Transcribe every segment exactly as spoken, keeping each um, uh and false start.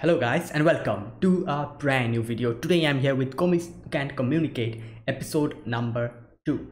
Hello guys and welcome to a brand new video. Today I'm here with Komi Can't Communicate episode number two.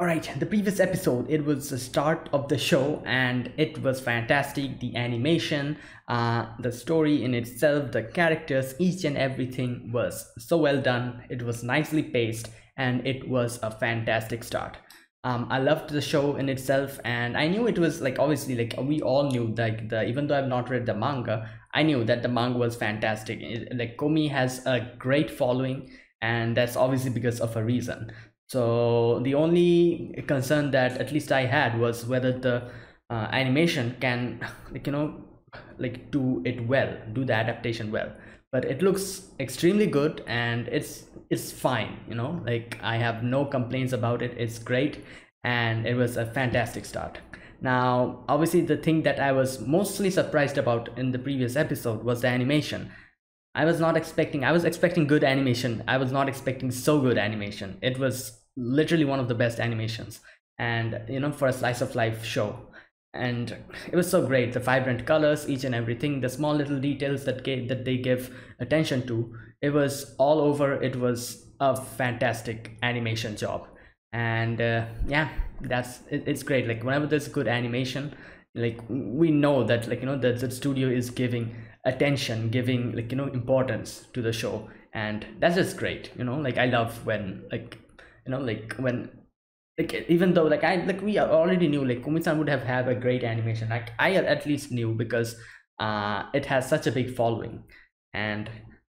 Alright, the previous episode, it was the start of the show and it was fantastic. The animation, uh, the story in itself, the characters, each and everything was so well done. It was nicely paced and it was a fantastic start. Um, I loved the show in itself, and I knew it was like obviously like we all knew like the even though I've not read the manga, I knew that the manga was fantastic. It, like Komi has a great following, and that's obviously because of a reason. So the only concern that at least I had was whether the uh, animation can like you know like do it well, do the adaptation well. But it looks extremely good and it's it's fine, you know, like I have no complaints about it. It's great and it was a fantastic start. Now obviously the thing that I was mostly surprised about in the previous episode was the animation. I was not expecting I was expecting good animation. I was not expecting so good animation. It was literally one of the best animations, and you know, for a slice of life show. And it was so great, the vibrant colors, each and everything, the small little details that gave, that they give attention to. It was all over. It was a fantastic animation job, and uh, yeah, that's it, it's great. Like whenever there's good animation, like we know that like you know that the studio is giving attention, giving like you know importance to the show, and that's just great. You know, like I love when like you know like when. Like, even though like I like we already knew like Komi-san would have had a great animation, like I at least knew, because uh, it has such a big following, and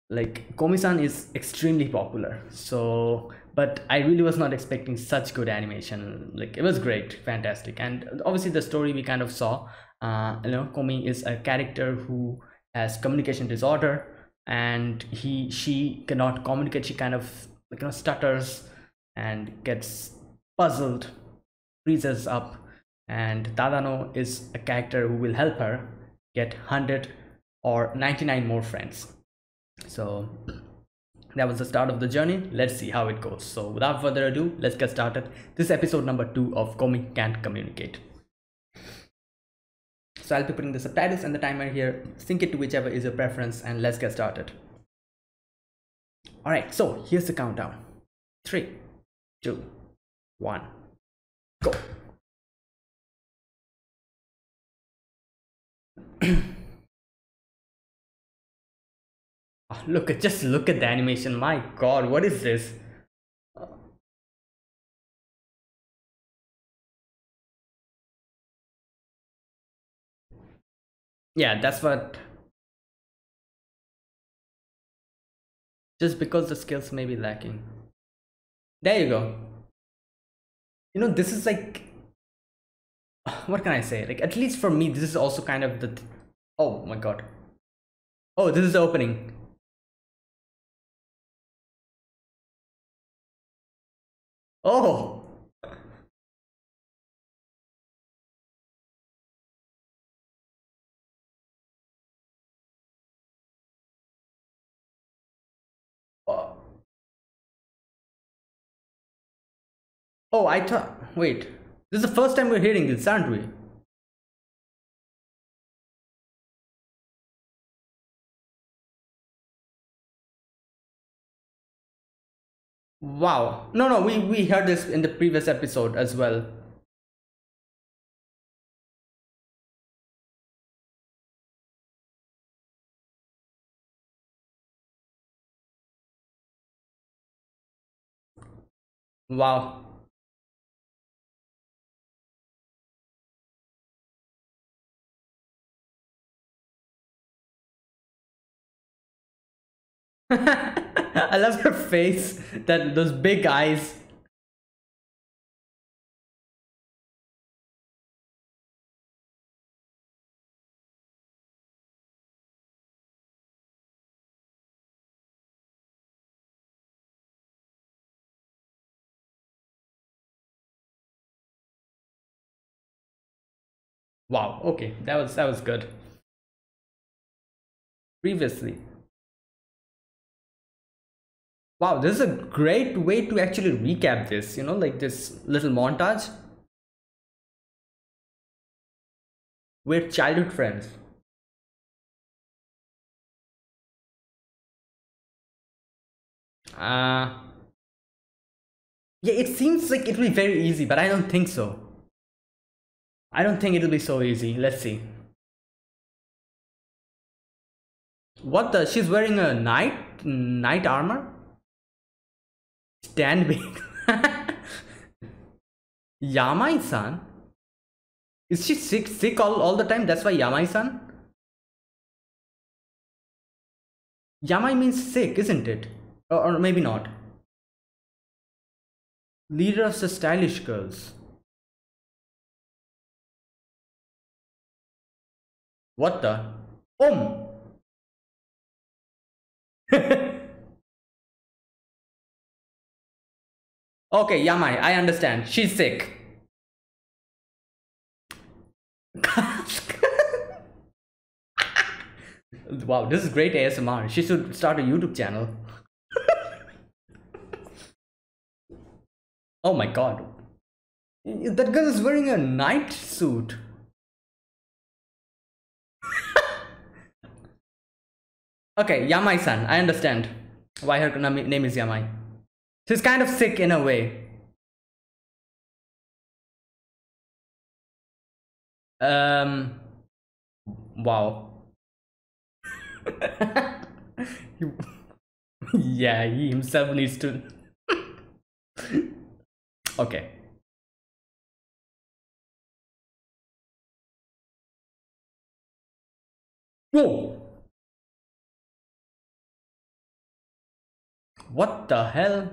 like Komi-san is extremely popular. So but I really was not expecting such good animation. Like it was great, fantastic, and obviously the story we kind of saw. Uh, you know, Komi is a character who has communication disorder, and he she cannot communicate. She kind of like you know stutters and gets puzzled, freezes up, and Tadano is a character who will help her get one hundred or ninety-nine more friends. So that was the start of the journey. Let's see how it goes. So without further ado, let's get started. This is episode number two of Komi Can't Communicate. So I'll be putting the subtitles and the timer here. Sync it to whichever is your preference, and let's get started. All right, so here's the countdown. Three, two, one, go. Oh, look at just look at the animation. My god, what is this? Yeah, that's what. Just because the skills may be lacking. There you go. You know, this is like, what can I say? Like, at least for me, this is also kind of the, th oh my god. Oh, this is the opening. Oh. Oh, I thought, wait, this is the first time we're hearing this, aren't we? Wow. No, no, we, we heard this in the previous episode as well. Wow. I love her face, that those big eyes. Wow, okay, that was that was good. Previously. Wow, this is a great way to actually recap this, you know, like this little montage. We're childhood friends. Uh, yeah, it seems like it will be very easy, but I don't think so. I don't think it will be so easy. Let's see. What the? She's wearing a knight? Knight armor? Stand back. Yamai-san? Is she sick, sick all, all the time? That's why Yamai-san? Yamai means sick, isn't it? Or, or maybe not. Leader of the stylish girls. What the? Om! Okay, Yamai, I understand. She's sick. Wow, this is great A S M R. She should start a YouTube channel. Oh my god. That girl is wearing a night suit. Okay, Yamai-san, I understand why her name is Yamai. She's kind of sick in a way. Um, wow. Yeah, he himself needs to. Okay. Whoa. What the hell?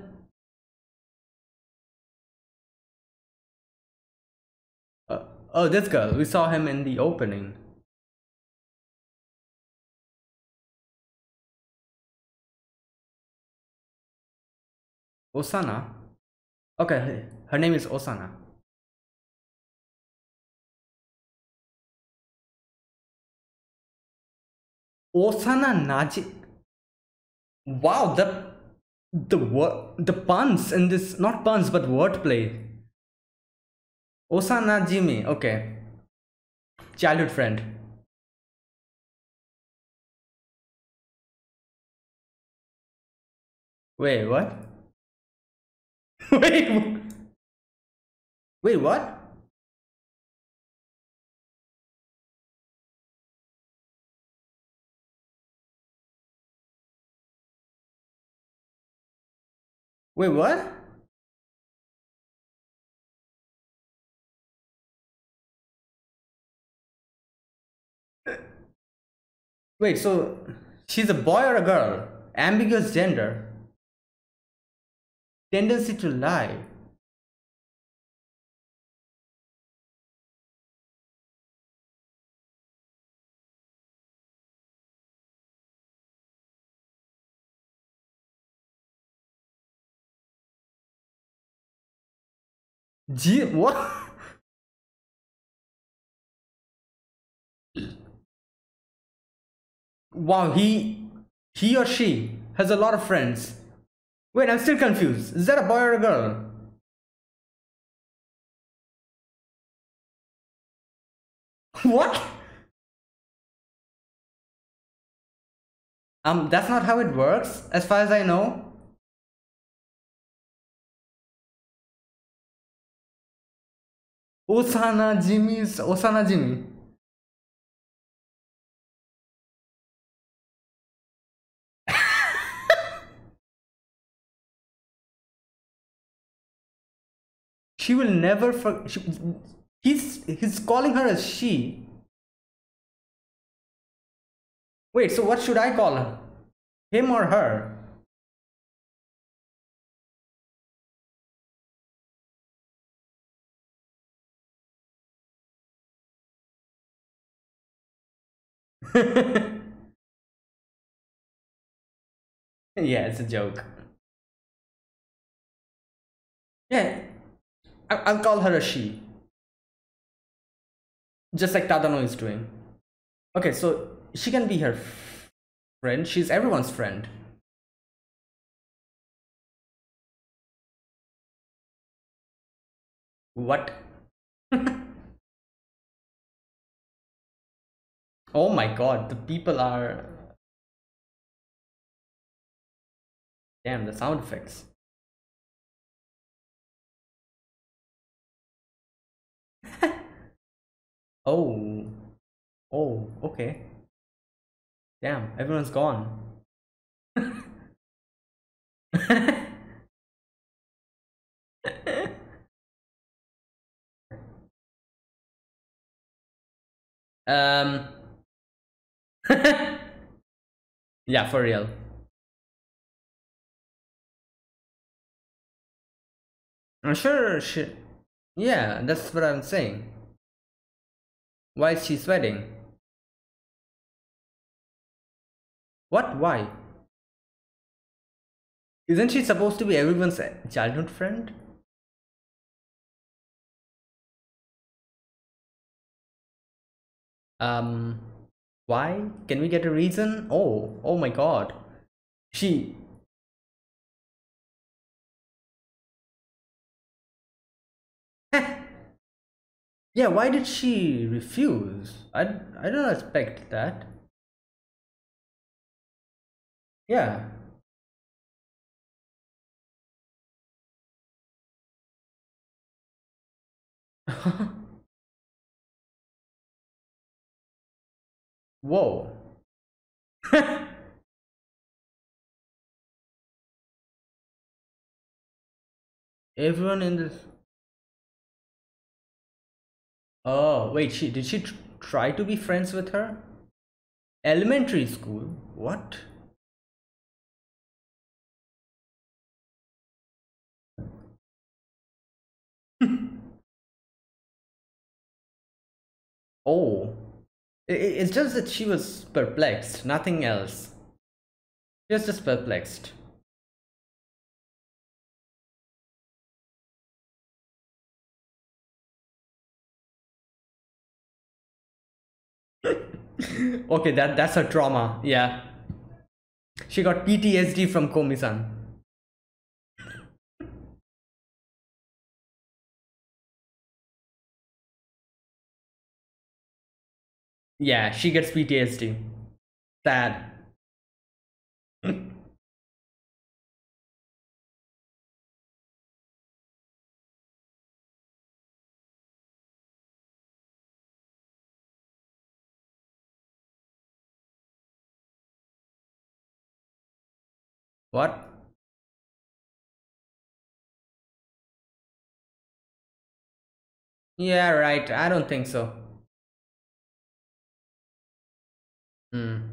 Uh, oh, this girl. We saw him in the opening. Osana? Okay, her name is Osana. Osana Najimi. Wow, the The word, the puns in this, not puns, but wordplay. Osana Najimi, okay. Childhood friend. Wait, what? Wait, wait, what? Wait, what? Wait, so she's a boy or a girl? Ambiguous gender. Tendency to lie. Gee, what? Wow, he he or she has a lot of friends. Wait, I'm still confused. Is that a boy or a girl? What? Um, that's not how it works, as far as I know. Osana Jimi's Osana Najimi. She will never for she, he's he's calling her as she. Wait, so what should I call her? Him or her? Yeah, it's a joke. Yeah, I I'll call her a she, just like Tadano is doing. Okay, so she can be her friend. She's everyone's friend. What? Oh my god, the people are Damn, the sound effects. Oh. Oh, okay. Damn, everyone's gone. Um. Yeah, for real. I'm sure she. Yeah, that's what I'm saying. Why is she sweating? What? Why? Isn't she supposed to be everyone's childhood friend? Um, why? Can we get a reason? Oh, oh my god. She... Yeah, why did she refuse? I, I don't expect that. Yeah. Whoa. Everyone in this. Oh, wait, she did she tr try to be friends with her? Elementary school? What? Oh. It's just that she was perplexed, nothing else. She was just perplexed. Okay, that, that's her trauma, yeah. She got P T S D from Komi-san. Yeah, she gets P T S D. Sad. What? Yeah, right. I don't think so. Hmm.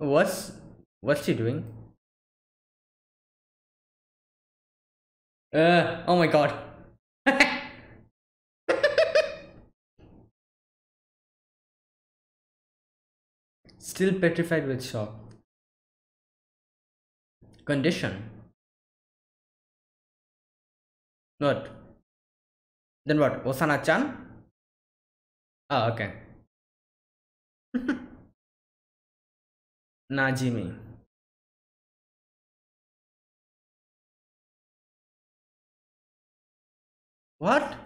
What's what's she doing? Uh, oh my god. Still petrified with shock. Condition. What? Then what? Osana-chan? Ah, okay. Najimi. What?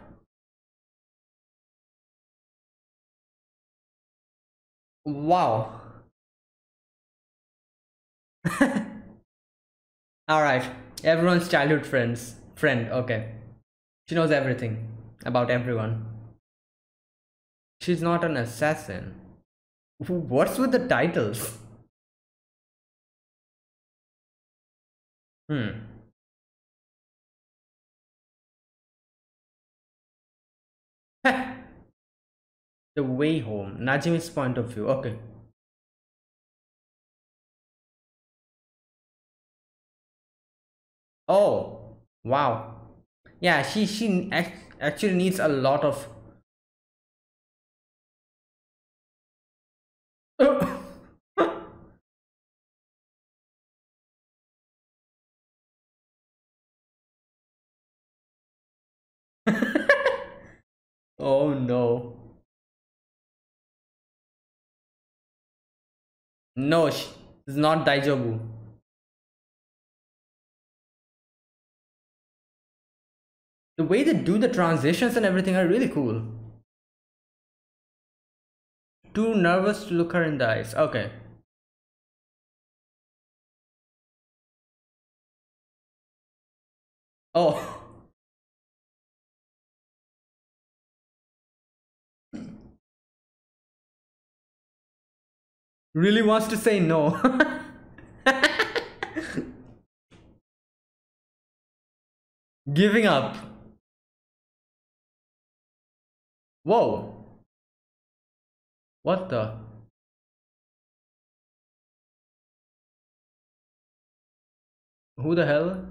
Wow. Alright, everyone's childhood friends. Friend, okay. She knows everything about everyone. She's not an assassin. What's with the titles? Hmm. The way home. Najimi's point of view, okay. Oh wow, yeah, she she actually needs a lot of oh no. No, she, It's not Daijobu. The way they do the transitions and everything are really cool. Too nervous to look her in the eyes. Okay. Oh. Really wants to say no. Giving up. Whoa. What the? Who the hell?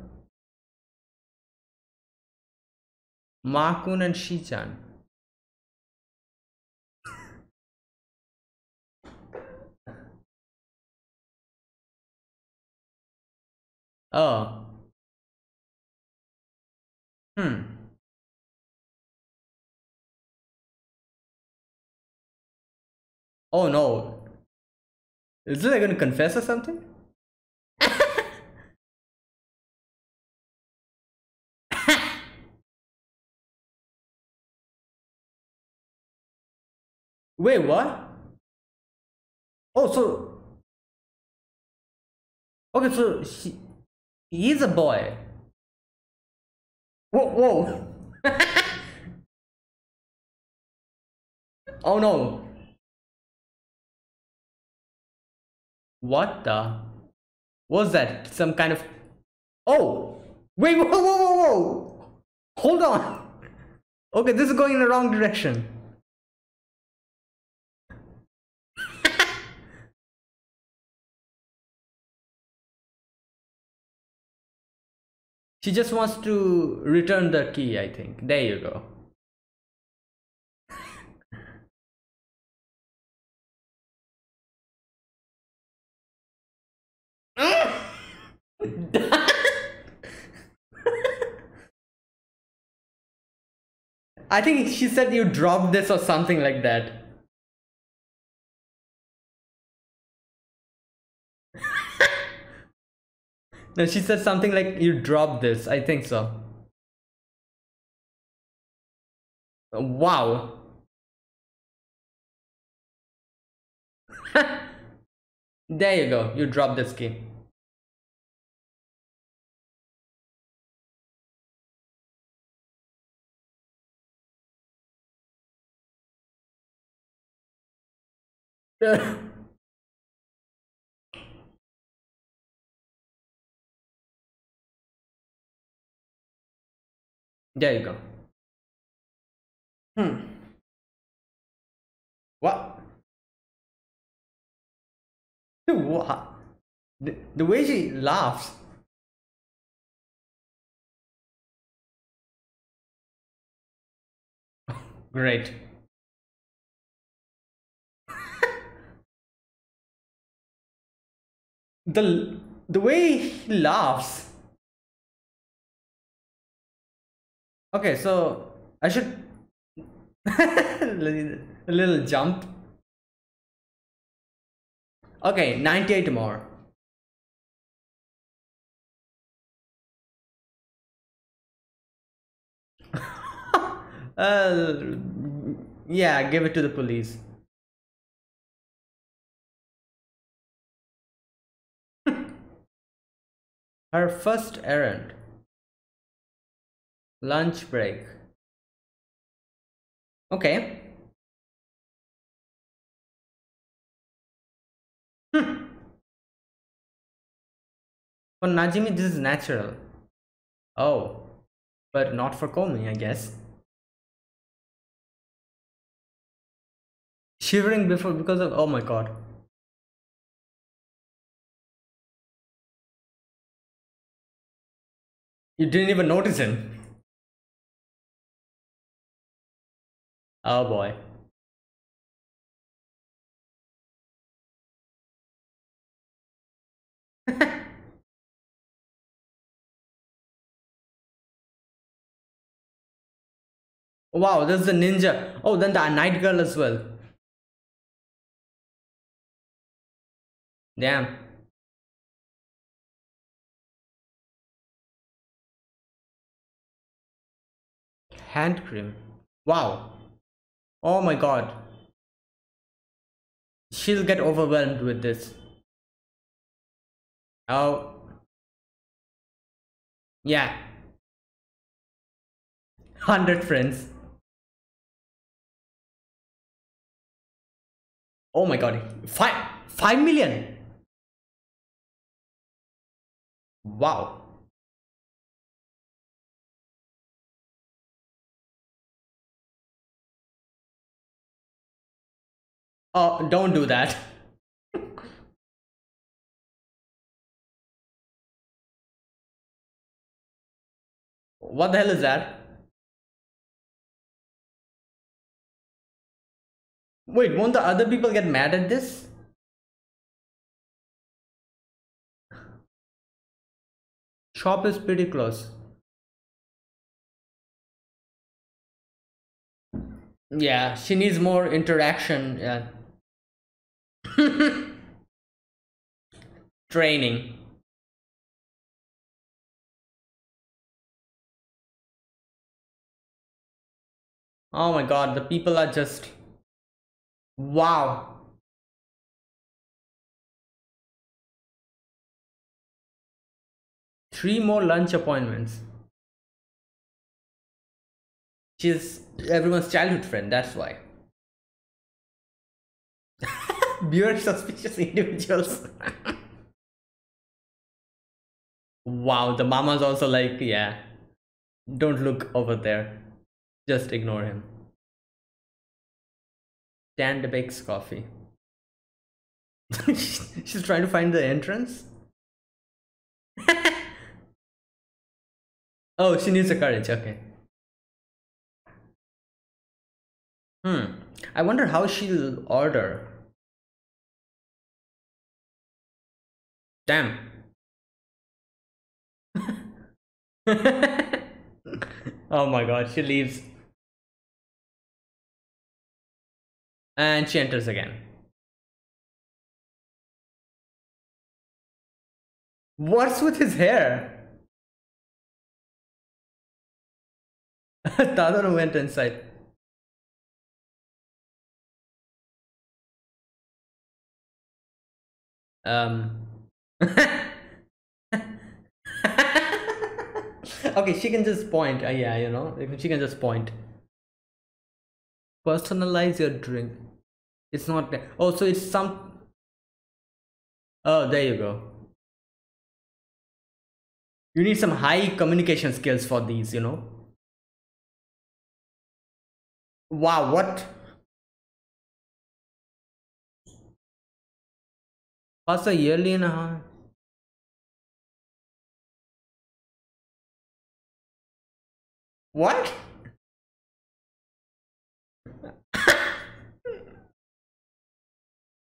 Ma-kun and Shi-chan. Oh. Hmm. Oh no. Is this like gonna confess or something? Wait, what? Oh, so... Okay, so she... he's a boy. Whoa, whoa. Oh no. What the? Was that some kind of... Oh! Wait, whoa, whoa, whoa, whoa! Hold on! Okay, this is going in the wrong direction. She just wants to return the key, I think. There you go. I think she said you dropped this or something like that. No, she said something like you dropped this. I think so. Wow. There you go. You dropped this key. There you go. Hmm. What? What? The, the way she laughs. Great. The the way he laughs. Okay, so I should a little jump. Okay, ninety-eight more. uh, yeah, give it to the police. Her first errand. Lunch break. Okay. Hmm. For Najimi, this is natural. Oh, but not for Komi, I guess. Shivering before because of, oh my god. You didn't even notice him. Oh boy. Wow, this is a ninja. Oh, then the night girl as well. Damn. hand cream. Wow. Oh my god. She'll get overwhelmed with this. Oh. Yeah. one hundred friends. Oh my god. Five, five million. Wow. Oh, don't do that. What the hell is that? Wait, won't the other people get mad at this? Shop is pretty close. Yeah, she needs more interaction. Yeah. Training. Oh my god, the people are just wow. Three more lunch appointments. She's everyone's childhood friend, that's why. Weird, suspicious individuals. Wow, the mama's also like, yeah, don't look over there, just ignore him. Dan bakes coffee. She's trying to find the entrance. Oh, she needs a courage. Okay. Hmm. I wonder how she'll order. Damn. Oh my god, she leaves. And she enters again. What's with his hair? Tadano went inside. Um. Okay, she can just point. Uh, yeah, you know, she can just point. Personalize your drink. It's not. Oh, so it's some. Oh, there you go. You need some high communication skills for these, you know. Wow, what? Pass a yearly and a half. What?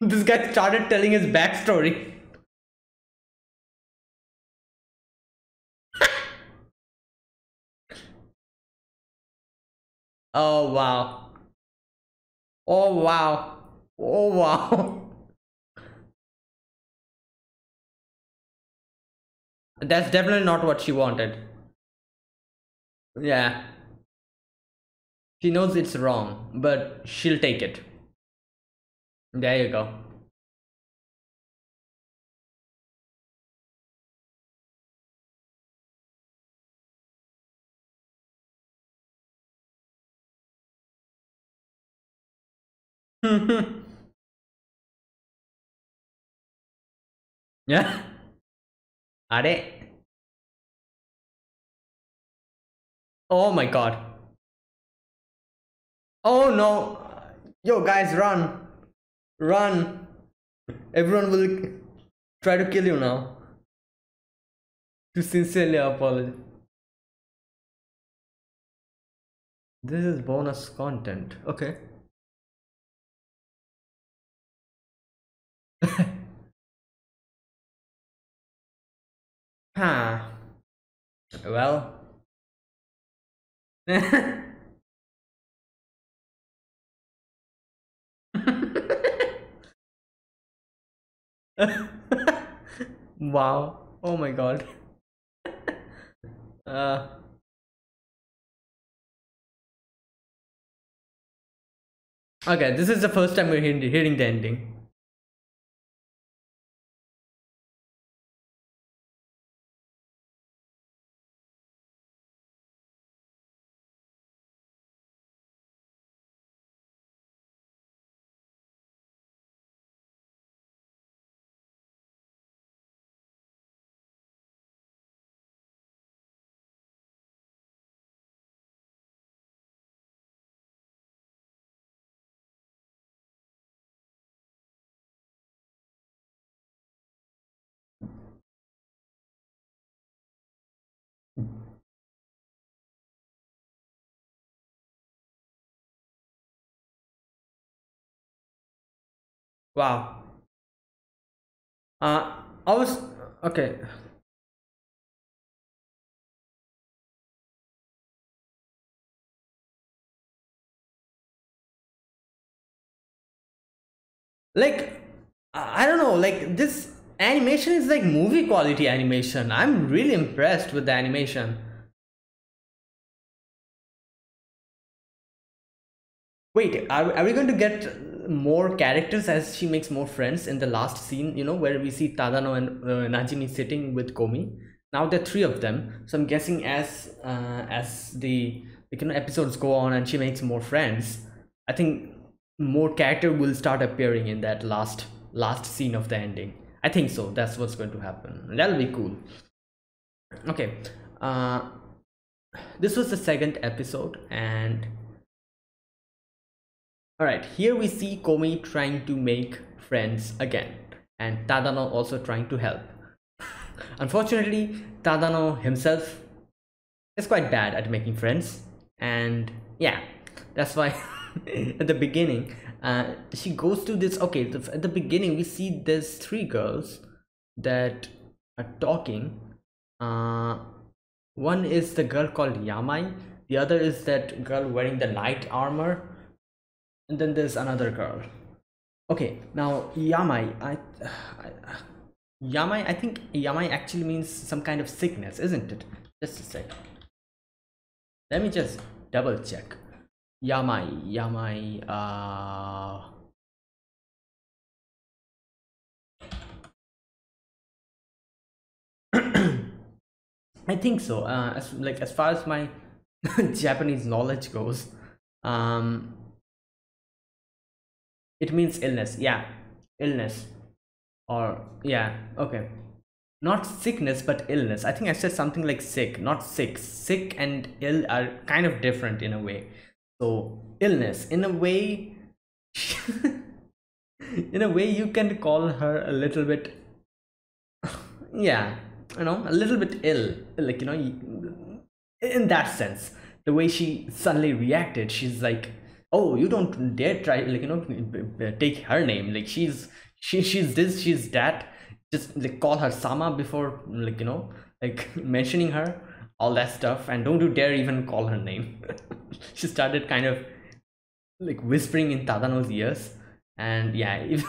This guy started telling his backstory. Oh wow. Oh wow. Oh wow. That's definitely not what she wanted. Yeah. She knows it's wrong, but she'll take it. There you go. Yeah. Are they? Oh my god. Oh no. Yo guys, run. Run. Everyone will try to kill you now. To sincerely apologize. This is bonus content. Okay. Huh. Well. Wow. Oh my god. Uh Okay, this is the first time we're hearing the ending. Wow. Uh, I was okay. Like, I don't know, like this animation is like movie quality animation. I'm really impressed with the animation. Wait, are, are we going to get more characters as she makes more friends in the last scene, you know, where we see Tadano and uh, Najimi sitting with Komi? Now there are three of them, so I'm guessing as uh, as the you know episodes go on and she makes more friends, I think more character will start appearing in that last last scene of the ending. I think so. That's what's going to happen. That'll be cool. Okay, uh, this was the second episode, and alright, here we see Komi trying to make friends again, and Tadano also trying to help. Unfortunately, Tadano himself is quite bad at making friends, and yeah, that's why at the beginning uh, she goes to this, okay, the, at the beginning we see there's three girls that are talking. Uh, one is the girl called Yamai, the other is that girl wearing the knight armor, and then there's another girl. Okay, now Yamai, I, I, Yamai, I think Yamai actually means some kind of sickness, isn't it? Just a sec. Let me just double check. Yamai, Yamai, uh... I think so. Uh, as, like as far as my Japanese knowledge goes, um, it means illness. Yeah, illness, or yeah, okay, not sickness but illness. I think I said something like sick, not sick. Sick and ill are kind of different in a way, so illness in a way. In a way you can call her a little bit, yeah, you know, a little bit ill, like, you know, in that sense, the way she suddenly reacted, she's like, oh, you don't dare try, like, you know, take her name, like she's she she's this, she's that, just like call her Sama before, like, you know, like mentioning her, all that stuff, and don't you dare even call her name. She started kind of like whispering in Tadano's ears, and yeah, if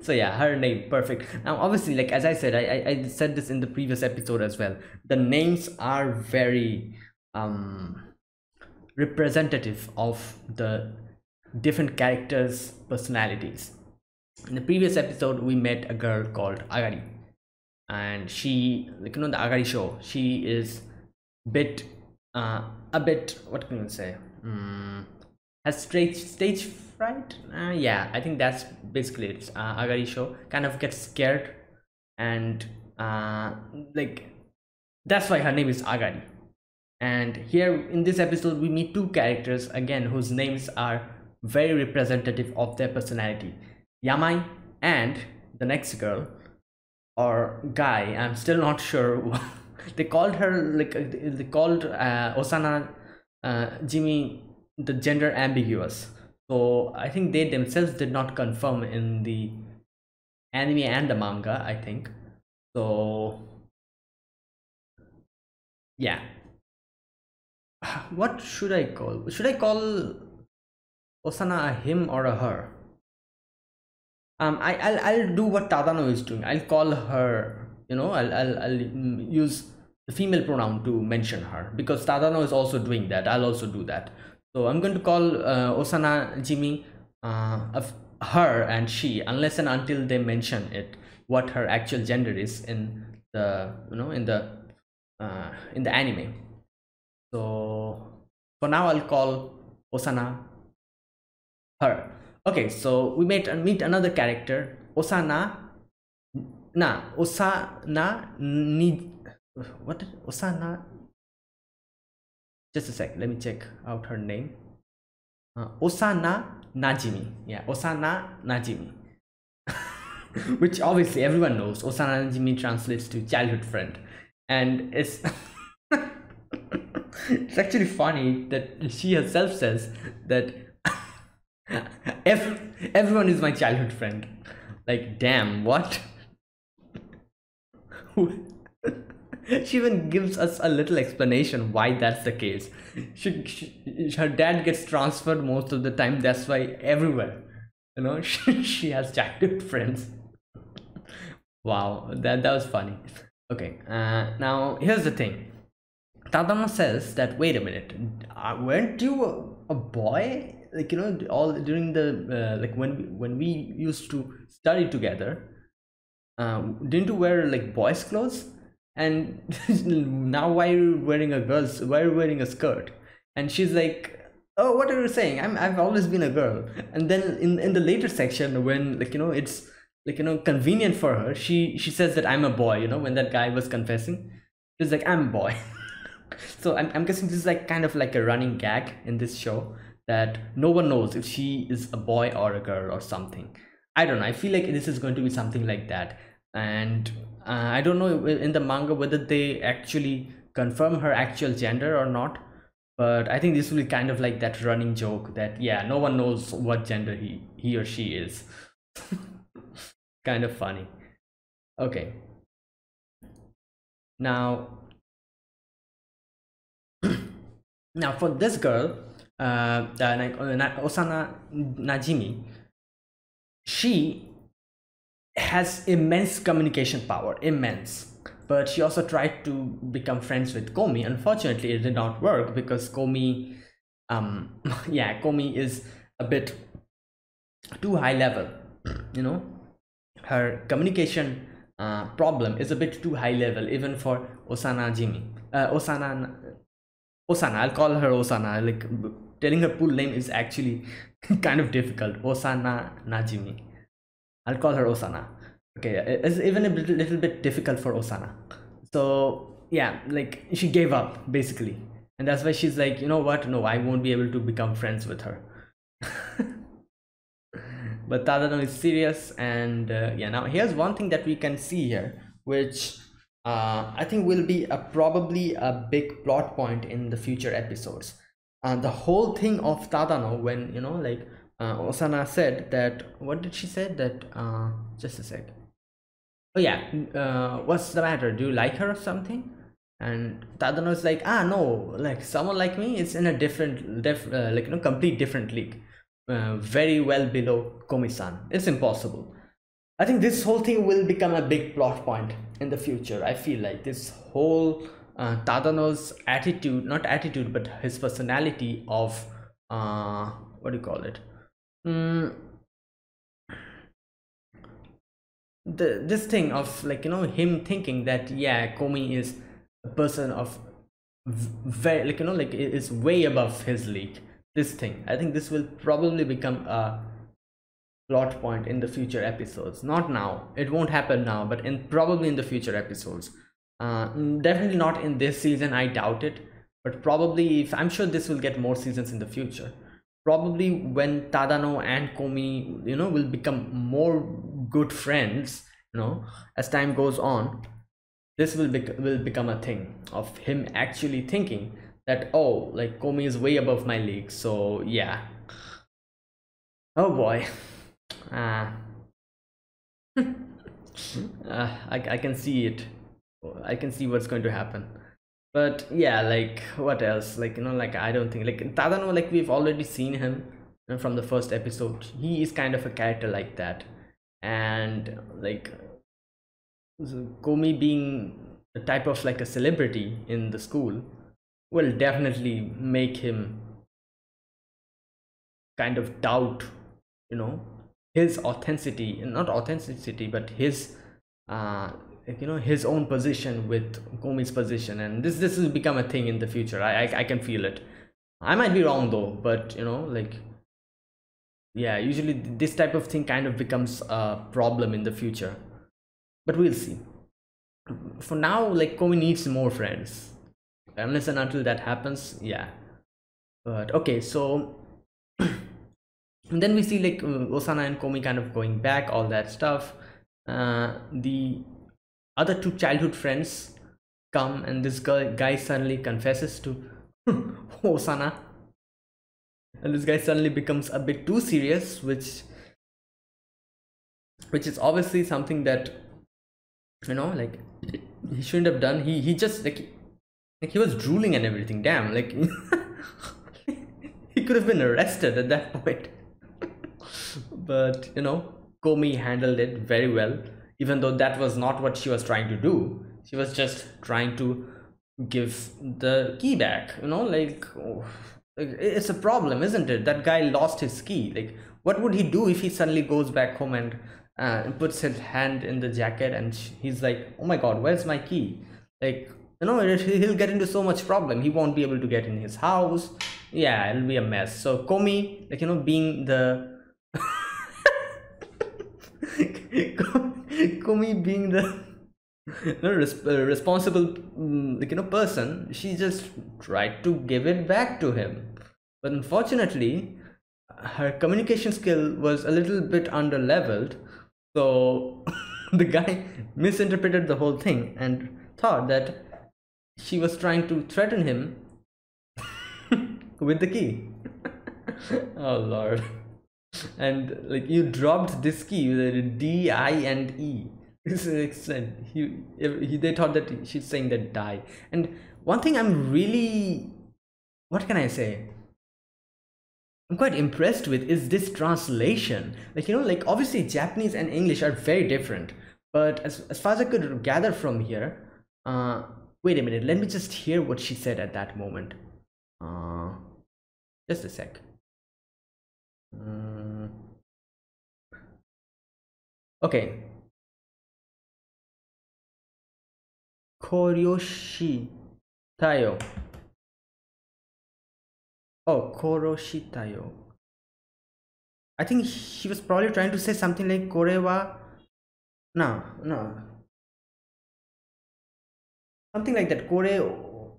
so yeah, her name, perfect. Now obviously, like as I said, I, I I said this in the previous episode as well, the names are very um representative of the different characters' personalities. In the previous episode, we met a girl called Agari, and she, like, you know, the Agari show, she is bit, uh, a bit, what can you say, mm, has stage stage fright. Uh, yeah, I think that's basically it. Uh, Agari show kind of gets scared, and uh, like that's why her name is Agari. And here in this episode we meet two characters again whose names are very representative of their personality, Yamai and the next girl or guy, I'm still not sure. They called her, like they called uh, Osana Najimi uh, the gender ambiguous, so I think they themselves did not confirm in the anime and the manga, I think. So yeah, what should I call? Should I call Osana a him or a her? Um, I, I'll, I'll do what Tadano is doing. I'll call her, you know, I'll, I'll, I'll use the female pronoun to mention her, because Tadano is also doing that. I'll also do that. So I'm going to call uh, Osana Najimi uh, of her and she, unless and until they mention it, what her actual gender is in the, you know, in the uh, in the anime. So for now, I'll call Osana her. Okay, so we meet and meet another character, Osana na Osana ni what Osana. Just a sec, let me check out her name. Uh, Osana Najimi. Yeah, Osana Najimi. Which obviously everyone knows. Osana Najimi translates to childhood friend. And it's it's actually funny that she herself says that every, everyone is my childhood friend. Like, damn, what? She even gives us a little explanation why that's the case. She, she, her dad gets transferred most of the time. That's why everywhere, you know, she, she has childhood friends. Wow, that, that was funny. Okay, uh, now here's the thing. Tadano says that, wait a minute, uh, weren't you a, a boy? Like, you know, all during the, uh, like when we, when we used to study together, uh, didn't you wear like boys' clothes? And now why are you wearing a girl's, why are you wearing a skirt? And she's like, oh, what are you saying? I'm, I've always been a girl. And then in, in the later section, when like, you know, it's like, you know, convenient for her, she, she says that I'm a boy, you know, when that guy was confessing, she's like, I'm a boy. So I'm, I'm guessing this is like kind of like a running gag in this show that no one knows if she is a boy or a girl or something. I don't know. I feel like this is going to be something like that. And uh, I don't know in the manga whether they actually confirm her actual gender or not, but I think this will be kind of like that running joke that, yeah, no one knows what gender he, he or she is. Kind of funny. Okay. Now, now for this girl, uh, Osana Najimi, she has immense communication power, immense. But she also tried to become friends with Komi. Unfortunately, it did not work because Komi, um, yeah, Komi is a bit too high level. You know, her communication uh, problem is a bit too high level, even for Osana Najimi. Uh, Osana, Osana. I'll call her Osana. Like telling her full name is actually kind of difficult. Osana Najimi. I'll call her Osana. Okay, it's even a little, little bit difficult for Osana. So yeah, like she gave up basically, and that's why she's like, you know what? No, I won't be able to become friends with her. But Tadano is serious, and uh, yeah. Now here's one thing that we can see here, which uh, I think will be a probably a big plot point in the future episodes. Uh, the whole thing of Tadano when you know like. Uh, Osana said that, what did she say that, uh, just a sec, oh yeah, uh, what's the matter, do you like her or something? And Tadano is like, ah no, like someone like me is in a different, diff uh, like you know, complete different league, uh, very well below Komi-san, it's impossible. I think this whole thing will become a big plot point in the future. I feel like this whole uh, Tadano's attitude, not attitude, but his personality of, uh, what do you call it? Mm. The this thing of like you know him thinking that yeah Komi is a person of very like you know like is way above his league, this thing, I think this will probably become a plot point in the future episodes. Not now, it won't happen now, but in probably in the future episodes. Uh, definitely not in this season, I doubt it, but probably if I'm sure this will get more seasons in the future. Probably when Tadano and Komi, you know, will become more good friends, you know, as time goes on, this will, bec will become a thing of him actually thinking that, oh, like Komi is way above my league. So, yeah. Oh, boy. Uh, uh, I, I can see it. I can see what's going to happen. But yeah, like what else, like you know like I don't think like Tadano, like we've already seen him from the first episode, he is kind of a character like that, and like Komi being a type of like a celebrity in the school will definitely make him kind of doubt, you know, his authenticity, not authenticity, but his uh you know, his own position with Komi's position. And this this has become a thing in the future. I, I I can feel it. I might be wrong though, but you know, like, yeah, usually this type of thing kind of becomes a problem in the future, but we'll see. For now, like, Komi needs more friends, unless and until that happens. Yeah, but okay, so and then we see like Osana and Komi kind of going back, all that stuff. Uh, the other two childhood friends come, and this girl, guy suddenly confesses to Osana, and this guy suddenly becomes a bit too serious, which which is obviously something that, you know, like, he shouldn't have done. He he just like, like he was drooling and everything. Damn, like he could have been arrested at that point. But you know, Komi handled it very well. Even though that was not what she was trying to do, she was just trying to give the key back, you know, like, oh, it's a problem, isn't it? That guy lost his key. Like, what would he do if he suddenly goes back home and uh, puts his hand in the jacket and he's like, oh my god, where's my key? Like, you know, he'll get into so much problem. He won't be able to get in his house. Yeah, it'll be a mess. So Komi, like, you know, being the Komi being the you know, resp uh, responsible like, you know, person, she just tried to give it back to him. But unfortunately, her communication skill was a little bit under-leveled, so the guy misinterpreted the whole thing and thought that she was trying to threaten him with the key. Oh lord. And like, you dropped this key with D, I, and E. he, he, they thought that she's saying that die. And one thing I'm really, what can I say, I'm quite impressed with is this translation. Like, you know, like, obviously Japanese and English are very different, but as, as far as I could gather from here, uh, wait a minute, let me just hear what she said at that moment. Uh, just a sec. Mm. Okay. Koryoshi Tayo. Oh, Koroshi Tayo. I think she was probably trying to say something like Korewa. No, no. Something like that. Kore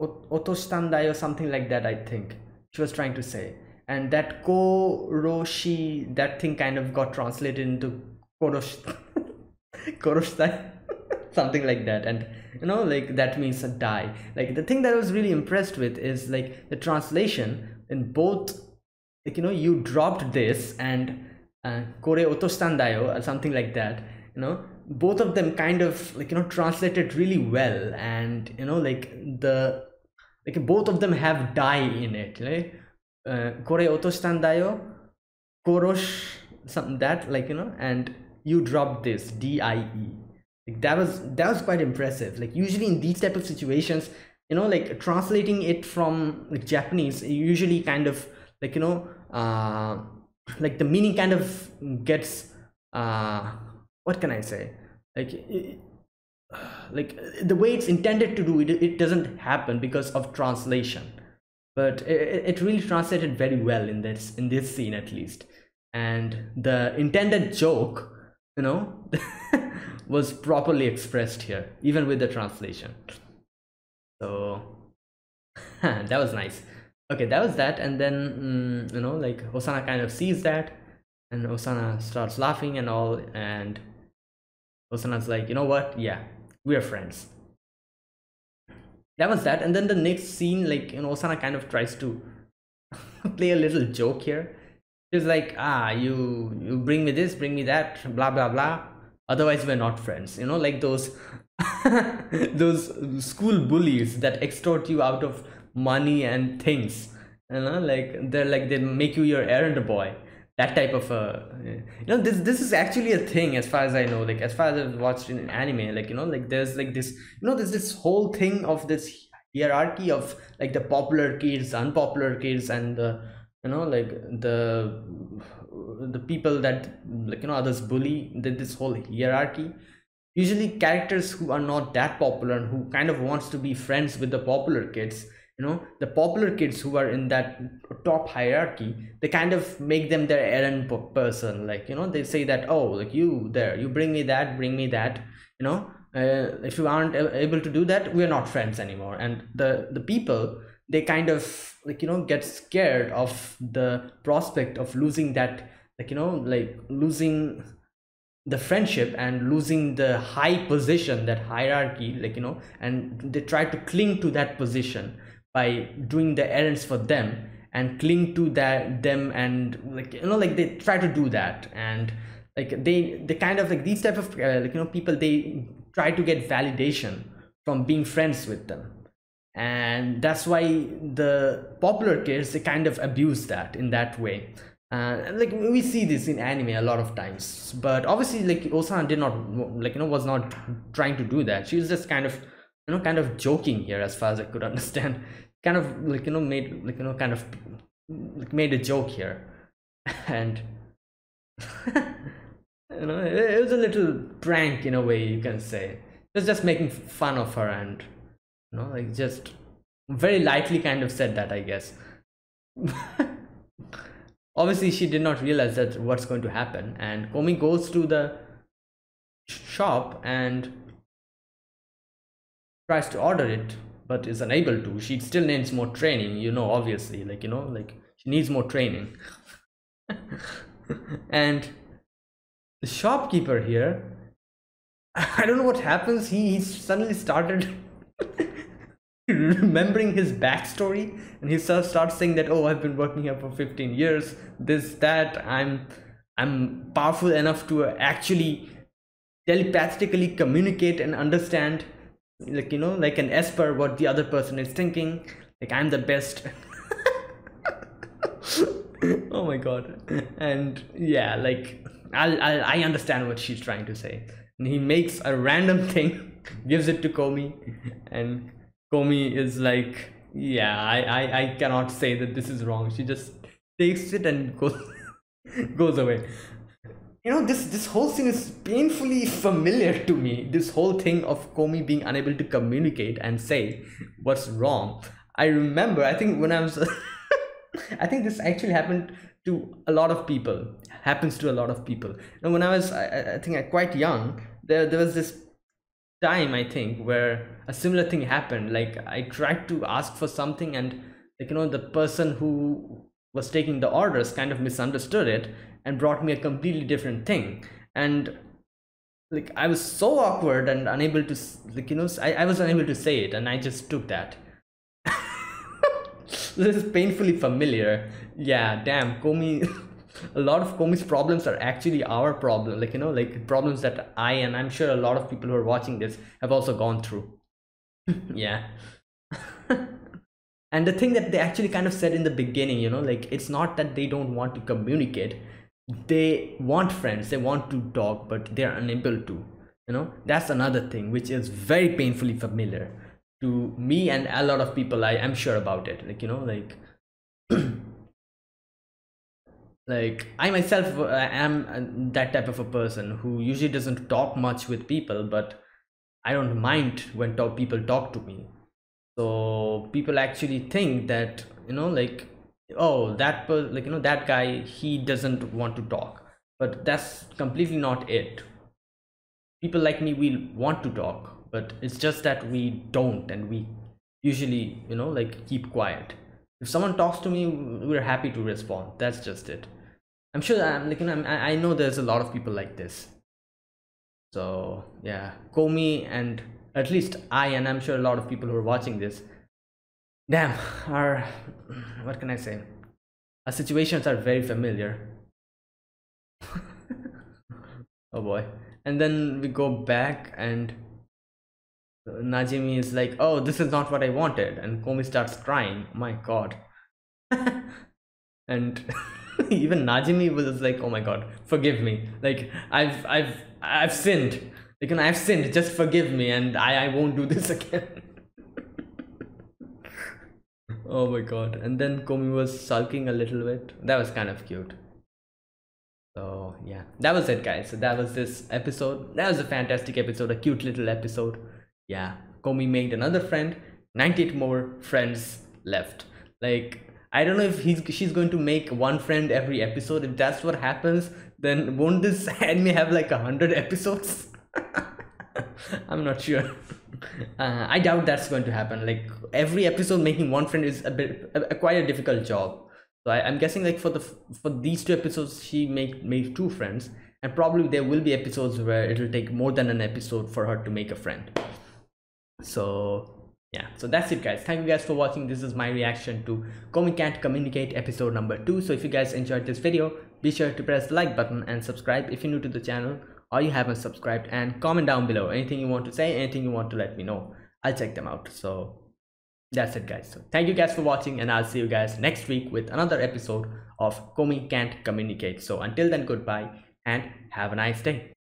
Otoshitandayo, something like that, I think she was trying to say. And that Koroshi, that thing kind of got translated into Koroshi, Koroshi, something like that. And you know, like, that means a die. Like, the thing that I was really impressed with is like the translation in both, like, you know, you dropped this and uh, Kore Otoshitandayo or something like that, you know, both of them kind of, like, you know, translated really well. And you know, like, the, like, both of them have die in it, right? Kore Otoshitandayo, Korosh, something that, like, you know, and you dropped this, D I E. Like, that was that was quite impressive. Like, usually in these type of situations, you know, like, translating it from like Japanese, usually kind of, like, you know, uh, like, the meaning kind of gets, uh, what can I say, like, it, like, the way it's intended to do it, it doesn't happen because of translation. But it, it really translated very well in this in this scene, at least. And the intended joke, you know, was properly expressed here, even with the translation. So that was nice. Okay, that was that. And then mm, you know, like, Osana kind of sees that, and Osana starts laughing and all. And Osana's like, you know what? Yeah, we are friends. That was that. And then the next scene, like, you know, Osana kind of tries to play a little joke here. She's like, ah, you you bring me this, bring me that, blah blah blah, otherwise we're not friends. You know, like those those school bullies that extort you out of money and things, you know, like, they're like, they make you your errand boy, that type of a, you know, this this is actually a thing as far as I know, like, as far as I've watched in anime. Like, you know, like, there's like this, you know, there's this whole thing of this hierarchy of like the popular kids, unpopular kids, and the, you know, like the the people that, like, you know, others bully, that this whole hierarchy. Usually characters who are not that popular and who kind of wants to be friends with the popular kids, you know, the popular kids who are in that top hierarchy, they kind of make them their errand person. Like, you know, they say that, oh, like you there, you bring me that, bring me that, you know, uh, if you aren't able to do that, we're not friends anymore. And the, the people, they kind of, like, you know, get scared of the prospect of losing that, like, you know, like losing the friendship and losing the high position, that hierarchy, like, you know, and they try to cling to that position by doing the errands for them and cling to that them and, like, you know, like they try to do that. And like they they kind of like these type of uh, like, you know, people, they try to get validation from being friends with them. And that's why the popular kids, they kind of abuse that in that way. Uh, like we see this in anime a lot of times, but obviously like Osana did not, like, you know, was not trying to do that. She was just kind of, you know, kind of joking here, as far as I could understand. Kind of like, you know, made, like, you know, kind of like made a joke here, and you know, it, it was a little prank in a way, you can say. It was just making fun of her, and you know, like just very lightly kind of said that, I guess. Obviously, she did not realize that what's going to happen. And Komi goes to the shop and tries to order it, but is unable to. She still needs more training, you know, obviously, like, you know, like she needs more training. And the shopkeeper here, I don't know what happens. He, he suddenly started remembering his backstory, and he starts saying that, oh, I've been working here for fifteen years, this, that, I'm I'm powerful enough to actually telepathically communicate and understand, like, you know, like an esper, what the other person is thinking, like I'm the best. Oh my god. And yeah, like I'll, I'll I understand what she's trying to say. And he makes a random thing, gives it to Komi, and Komi is like, yeah, I, I, I cannot say that this is wrong. She just takes it and goes goes away. You know, this, this whole scene is painfully familiar to me. This whole thing of Komi being unable to communicate and say what's wrong. I remember, I think when I was, I think this actually happened to a lot of people, happens to a lot of people. And when I was, I, I think I quite young, there, there was this time, I think, where a similar thing happened. Like I tried to ask for something, and, like, you know, the person who was taking the orders kind of misunderstood it and brought me a completely different thing. And like I was so awkward and unable to, like, you know, I, I was unable to say it, and I just took that. This is painfully familiar. Yeah, damn, Komi. A lot of Komi's problems are actually our problem, like, you know, like problems that I, and I'm sure a lot of people who are watching this, have also gone through. Yeah. And the thing that they actually kind of said in the beginning, you know, like it's not that they don't want to communicate, they want friends, they want to talk, but they're unable to, you know. That's another thing which is very painfully familiar to me and a lot of people, I am sure about it, like, you know, like like I myself am that type of a person who usually doesn't talk much with people, but I don't mind when talk, people talk to me. So people actually think that, you know, like, oh, that per like, you know, that guy, he doesn't want to talk, but that's completely not it. People like me, we want to talk, but it's just that we don't, and we usually, you know, like keep quiet. If someone talks to me, we're happy to respond. That's just it. I'm sure I'm like, you know, I know there's a lot of people like this. So yeah, Komi, and at least I, and I'm sure a lot of people who are watching this, damn, are, what can I say? Our situations are very familiar. Oh boy. And then we go back, and Najimi is like, oh, this is not what I wanted, and Komi starts crying. My god. And even Najimi was like, oh my god, forgive me, like I've I've I've sinned, like, and I've sinned, just forgive me, and I I won't do this again. Oh my god. And then Komi was sulking a little bit. That was kind of cute. So yeah, that was it guys. So that was this episode. That was a fantastic episode, a cute little episode. Yeah, Komi made another friend. ninety-eight more friends left. Like, I don't know if he's, she's going to make one friend every episode. If that's what happens, then won't this anime have like a hundred episodes? I'm not sure. Uh, I doubt that's going to happen. Like, every episode making one friend is a bit a, a, quite a difficult job. So I, I'm guessing like for the for these two episodes she make made two friends, and probably there will be episodes where it'll take more than an episode for her to make a friend. So yeah, so that's it guys. Thank you guys for watching. This is my reaction to Komi Can't Communicate episode number two. So if you guys enjoyed this video, be sure to press the like button and subscribe if you're new to the channel or you haven't subscribed, and comment down below anything you want to say, anything you want to let me know. I'll check them out. So that's it guys. So thank you guys for watching, and I'll see you guys next week with another episode of Komi Can't Communicate. So until then, goodbye and have a nice day.